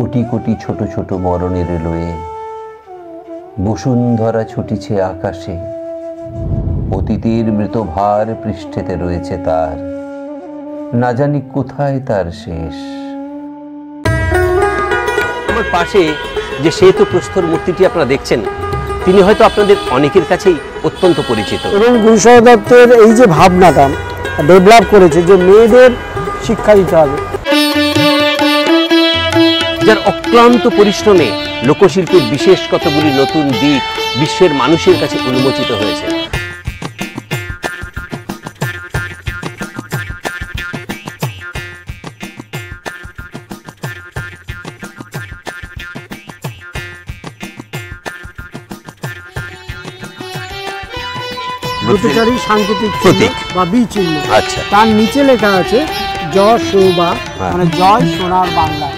कोटी कोटी छोट छोट बरणेर लये वसुंधरा छुटीछे आकाशे। अतीतेर मृतभार पृष्ठेते रयेछे तार, ना जानी कोथाय तार शेष। आमार पाशे जे श्वेत प्रस्तর मूर्तिটি আপনারা দেখছেন তিনি হয়তো আপনাদের অনেকের কাছেই অত্যন্ত পরিচিত। এবং গুরুসদয় দত্তের এই যে ভাবনাটা ডেভেলপ করেছে যে মেয়েদের শিক্ষা দিতে হবে, যার অক্লান্ত পরিশ্রমে লোকশিল্পের বিশেষ কতগুলি নতুন দিক বিশ্বের মানুষের কাছে উন্মোচিত হয়েছে। প্রতিচারী সাংকেতিক প্রতীক বা বি চিহ্ন, আচ্ছা, তার নিচে লেখা আছে জয় শোভা, মানে জয় সোনার বাংলা।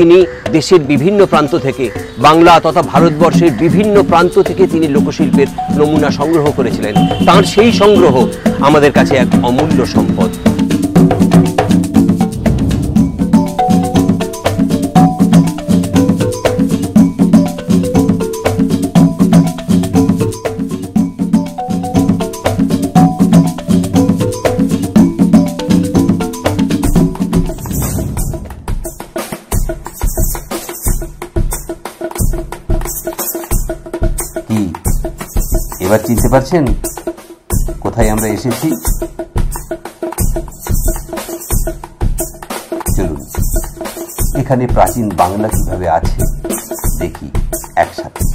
তিনি দেশের বিভিন্ন প্রান্ত থেকে, বাংলা তথা ভারতবর্ষের বিভিন্ন প্রান্ত থেকে তিনি লোকশিল্পের নমুনা সংগ্রহ করেছিলেন। তার সেই সংগ্রহ আমাদের কাছে এক অমূল্য সম্পদ। চিনতে পারছেন কোথায় আমরা এসেছি? চলুন এখানে প্রাচীন বাংলা কিভাবে আছে দেখি একসাথে।